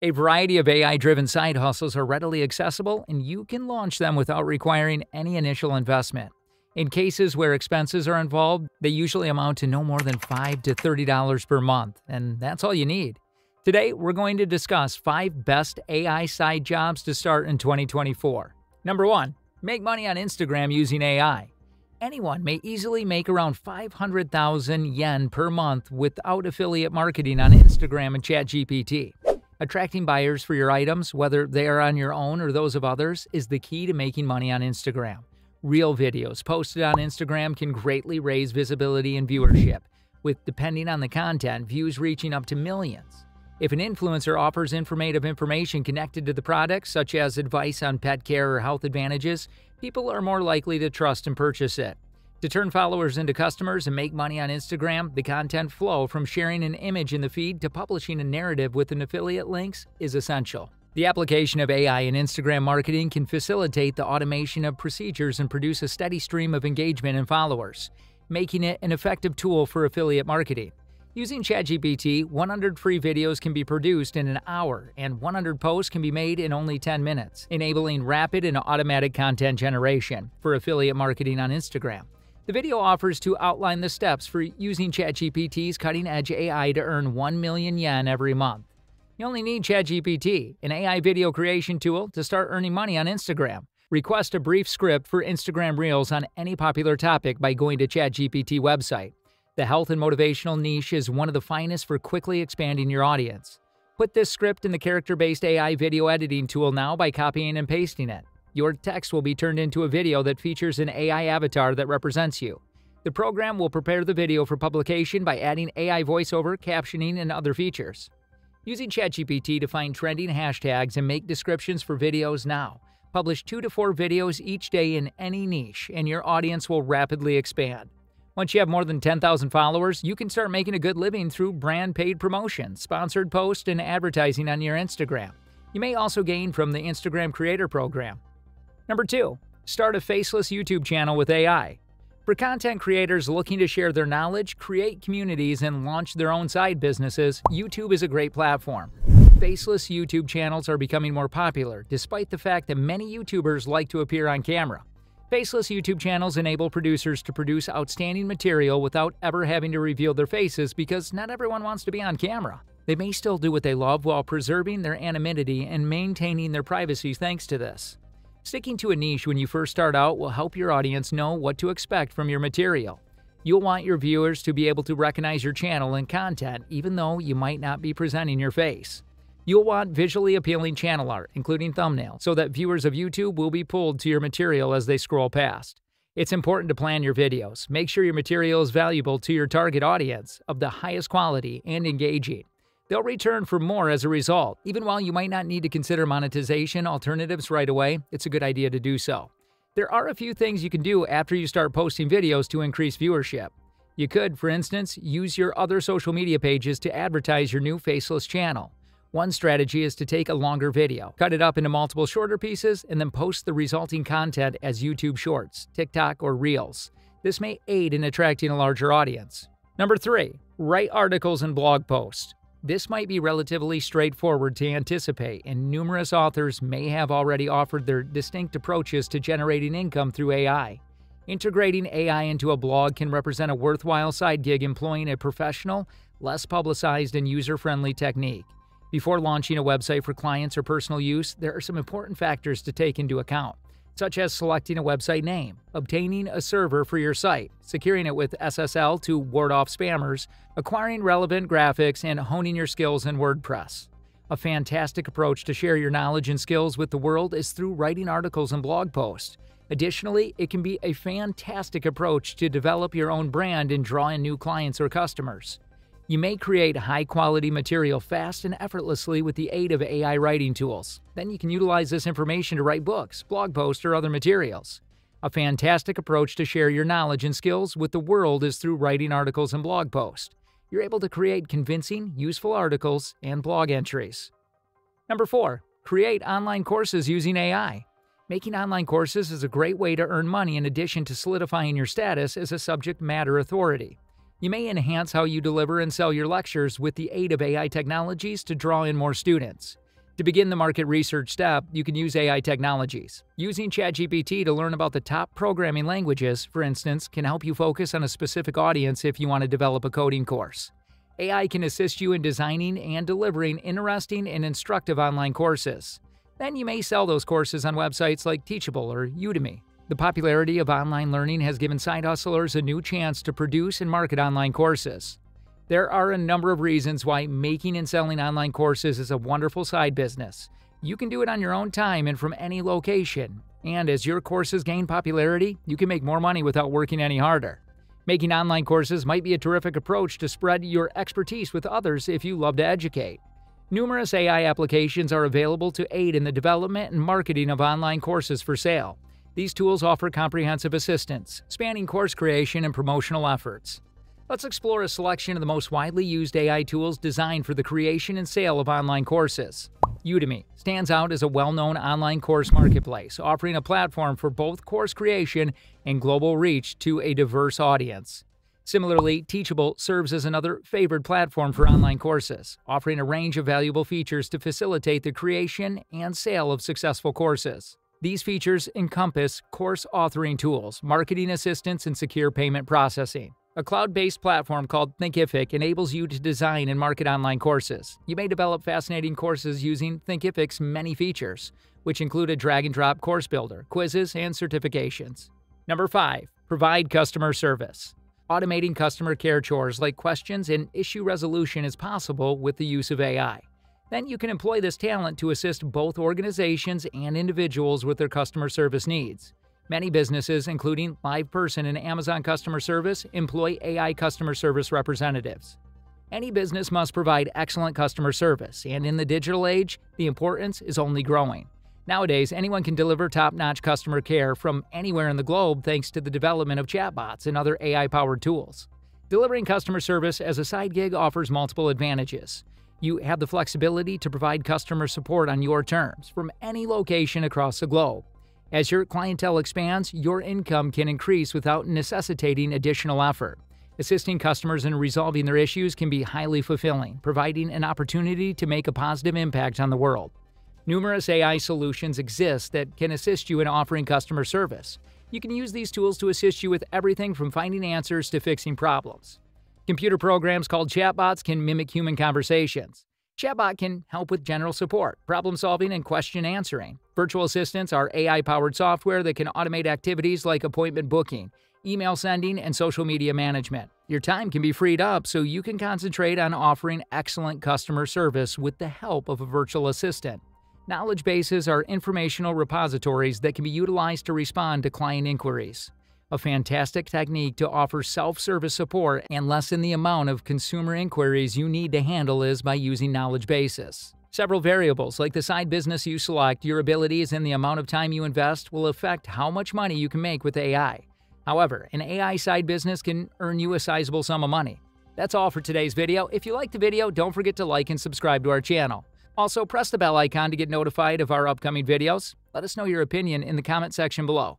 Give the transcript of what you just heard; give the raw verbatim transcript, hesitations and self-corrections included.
A variety of A I-driven side hustles are readily accessible, and you can launch them without requiring any initial investment. In cases where expenses are involved, they usually amount to no more than five to thirty dollars per month, and that's all you need. Today, we're going to discuss five best A I side jobs to start in twenty twenty-four. Number one. Make money on Instagram using A I. Anyone may easily make around five hundred thousand yen per month without affiliate marketing on Instagram and ChatGPT. Attracting buyers for your items, whether they are on your own or those of others, is the key to making money on Instagram. Reel videos posted on Instagram can greatly raise visibility and viewership, with, depending on the content, views reaching up to millions. If an influencer offers informative information connected to the product, such as advice on pet care or health advantages, people are more likely to trust and purchase it. To turn followers into customers and make money on Instagram, the content flow from sharing an image in the feed to publishing a narrative with an affiliate links is essential. The application of A I in Instagram marketing can facilitate the automation of procedures and produce a steady stream of engagement and followers, making it an effective tool for affiliate marketing. Using ChatGPT, one hundred free videos can be produced in an hour, and one hundred posts can be made in only ten minutes, enabling rapid and automatic content generation for affiliate marketing on Instagram. The video offers to outline the steps for using ChatGPT's cutting-edge A I to earn one million yen every month. You only need ChatGPT, an A I video creation tool, to start earning money on Instagram. Request a brief script for Instagram Reels on any popular topic by going to ChatGPT website. The health and motivational niche is one of the finest for quickly expanding your audience. Put this script in the character-based A I video editing tool now by copying and pasting it. Your text will be turned into a video that features an A I avatar that represents you. The program will prepare the video for publication by adding A I voiceover, captioning, and other features. Using ChatGPT to find trending hashtags and make descriptions for videos now. Publish two to four videos each day in any niche, and your audience will rapidly expand. Once you have more than ten thousand followers, you can start making a good living through brand-paid promotion, sponsored posts, and advertising on your Instagram. You may also gain from the Instagram Creator Program. Number two, start a faceless YouTube channel with A I. For content creators looking to share their knowledge, create communities, and launch their own side businesses, YouTube is a great platform. Faceless YouTube channels are becoming more popular, despite the fact that many YouTubers like to appear on camera. Faceless YouTube channels enable producers to produce outstanding material without ever having to reveal their faces because not everyone wants to be on camera. They may still do what they love while preserving their anonymity and maintaining their privacy thanks to this. Sticking to a niche when you first start out will help your audience know what to expect from your material. You'll want your viewers to be able to recognize your channel and content even though you might not be presenting your face. You'll want visually appealing channel art, including thumbnails, so that viewers of YouTube will be pulled to your material as they scroll past. It's important to plan your videos. Make sure your material is valuable to your target audience, of the highest quality, and engaging. They'll return for more as a result. Even while you might not need to consider monetization alternatives right away, it's a good idea to do so. There are a few things you can do after you start posting videos to increase viewership. You could, for instance, use your other social media pages to advertise your new faceless channel. One strategy is to take a longer video, cut it up into multiple shorter pieces, and then post the resulting content as YouTube Shorts, TikTok, or Reels. This may aid in attracting a larger audience. Number three, write articles and blog posts. This might be relatively straightforward to anticipate, and numerous authors may have already offered their distinct approaches to generating income through A I. Integrating A I into a blog can represent a worthwhile side gig employing a professional, less publicized, and user-friendly technique. Before launching a website for clients or personal use, there are some important factors to take into account, such as selecting a website name, obtaining a server for your site, securing it with S S L to ward off spammers, acquiring relevant graphics, and honing your skills in WordPress. A fantastic approach to share your knowledge and skills with the world is through writing articles and blog posts. Additionally, it can be a fantastic approach to develop your own brand and draw in new clients or customers. You may create high-quality material fast and effortlessly with the aid of A I writing tools. Then you can utilize this information to write books, blog posts, or other materials. A fantastic approach to share your knowledge and skills with the world is through writing articles and blog posts. You're able to create convincing, useful articles and blog entries. Number four, create online courses using A I. Making online courses is a great way to earn money in addition to solidifying your status as a subject matter authority. You may enhance how you deliver and sell your lectures with the aid of A I technologies to draw in more students. To begin the market research step, you can use A I technologies. Using ChatGPT to learn about the top programming languages, for instance, can help you focus on a specific audience if you want to develop a coding course. A I can assist you in designing and delivering interesting and instructive online courses. Then you may sell those courses on websites like Teachable or Udemy. The popularity of online learning has given side hustlers a new chance to produce and market online courses. There are a number of reasons why making and selling online courses is a wonderful side business. You can do it on your own time and from any location. And as your courses gain popularity, you can make more money without working any harder. Making online courses might be a terrific approach to spread your expertise with others if you love to educate. Numerous A I applications are available to aid in the development and marketing of online courses for sale. These tools offer comprehensive assistance, spanning course creation and promotional efforts. Let's explore a selection of the most widely used A I tools designed for the creation and sale of online courses. Udemy stands out as a well-known online course marketplace, offering a platform for both course creation and global reach to a diverse audience. Similarly, Teachable serves as another favored platform for online courses, offering a range of valuable features to facilitate the creation and sale of successful courses. These features encompass course authoring tools, marketing assistance, and secure payment processing. A cloud-based platform called Thinkific enables you to design and market online courses. You may develop fascinating courses using Thinkific's many features, which include a drag-and-drop course builder, quizzes, and certifications. Number five, provide customer service. Automating customer care chores like questions and issue resolution is possible with the use of A I. Then you can employ this talent to assist both organizations and individuals with their customer service needs. Many businesses, including Liveperson and Amazon Customer Service, employ A I customer service representatives. Any business must provide excellent customer service, and in the digital age, the importance is only growing. Nowadays, anyone can deliver top-notch customer care from anywhere in the globe thanks to the development of chatbots and other A I-powered tools. Delivering customer service as a side gig offers multiple advantages. You have the flexibility to provide customer support on your terms from any location across the globe. As your clientele expands, your income can increase without necessitating additional effort. Assisting customers in resolving their issues can be highly fulfilling, providing an opportunity to make a positive impact on the world. Numerous A I solutions exist that can assist you in offering customer service. You can use these tools to assist you with everything from finding answers to fixing problems. Computer programs called chatbots can mimic human conversations. Chatbot can help with general support, problem solving, and question answering. Virtual assistants are A I-powered software that can automate activities like appointment booking, email sending, and social media management. Your time can be freed up so you can concentrate on offering excellent customer service with the help of a virtual assistant. Knowledge bases are informational repositories that can be utilized to respond to client inquiries. A fantastic technique to offer self-service support and lessen the amount of consumer inquiries you need to handle is by using knowledge bases. Several variables, like the side business you select, your abilities, and the amount of time you invest, will affect how much money you can make with A I. However, an A I side business can earn you a sizable sum of money. That's all for today's video. If you liked the video, don't forget to like and subscribe to our channel. Also, press the bell icon to get notified of our upcoming videos. Let us know your opinion in the comment section below.